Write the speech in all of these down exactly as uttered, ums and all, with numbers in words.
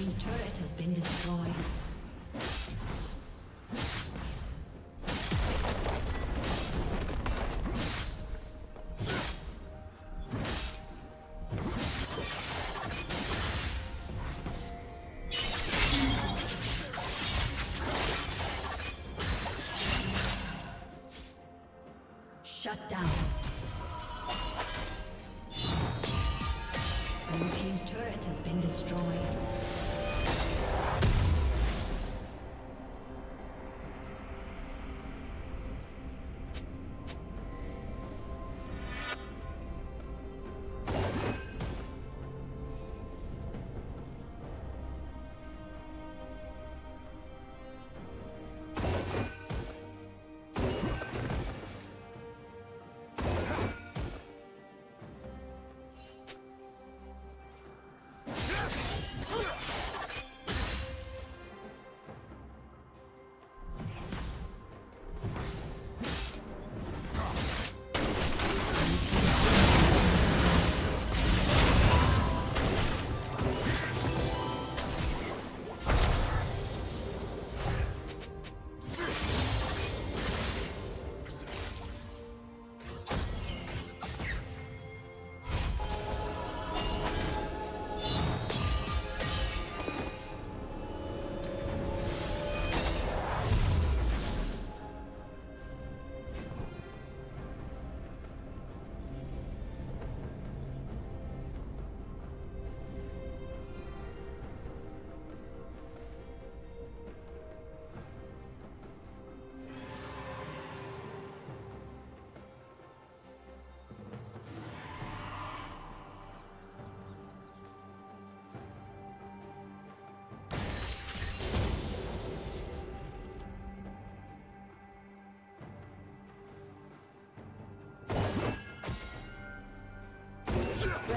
team's turret has been destroyed. Shut down. Your team's turret has been destroyed.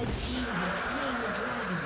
Red team has slain the dragon.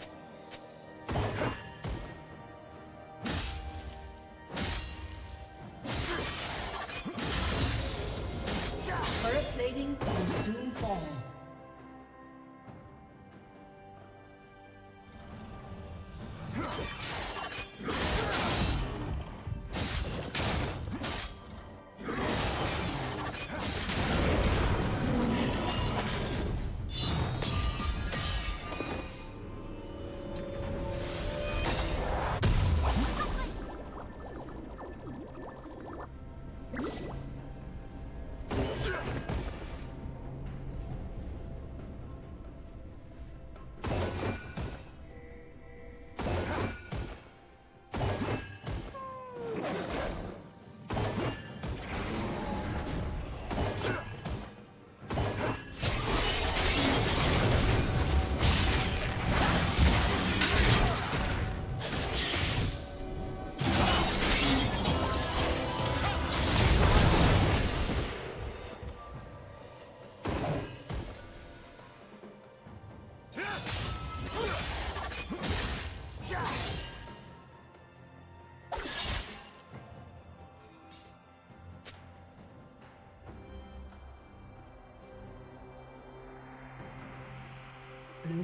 Blue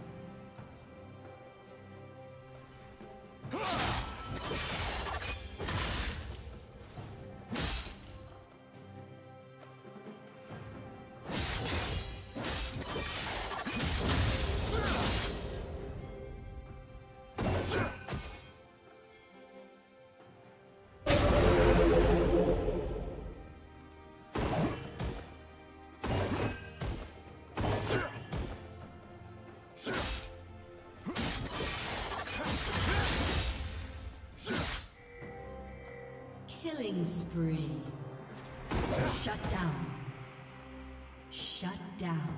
Killing spree. Shut down. Shut down.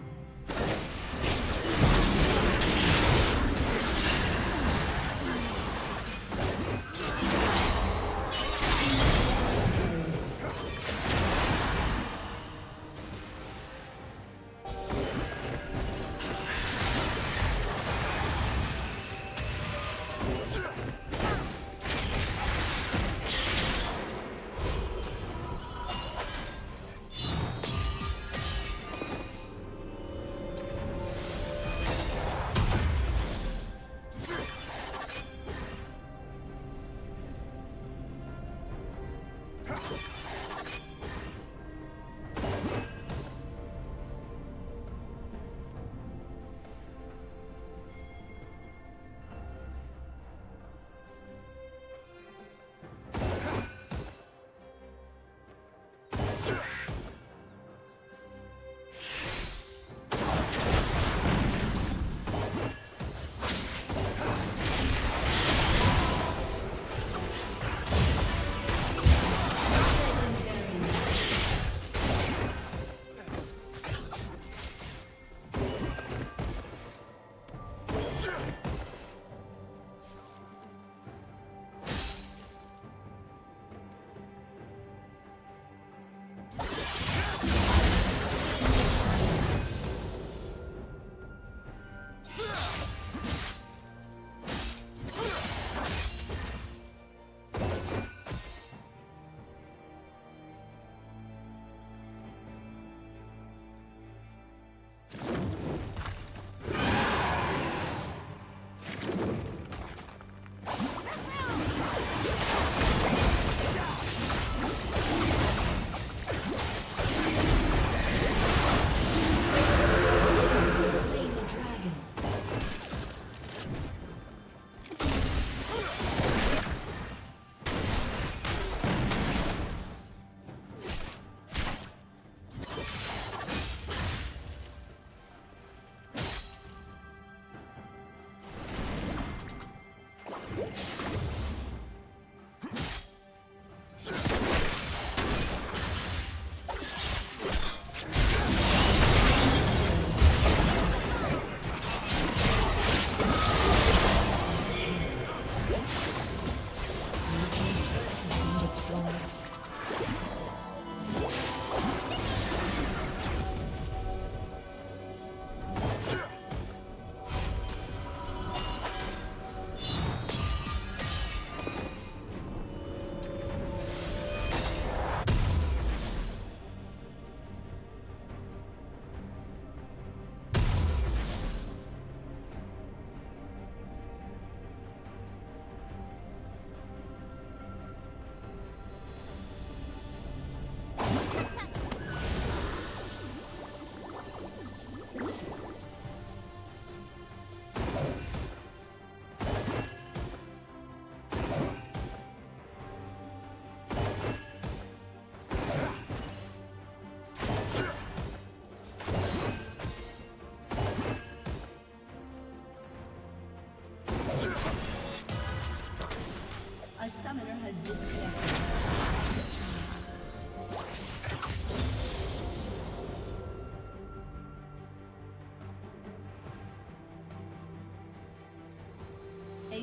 A summoner has disconnected.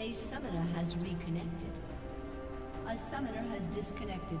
A summoner has reconnected. A summoner has disconnected.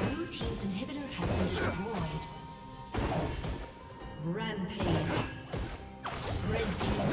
Blue team's inhibitor has been destroyed. Rampage. Red team.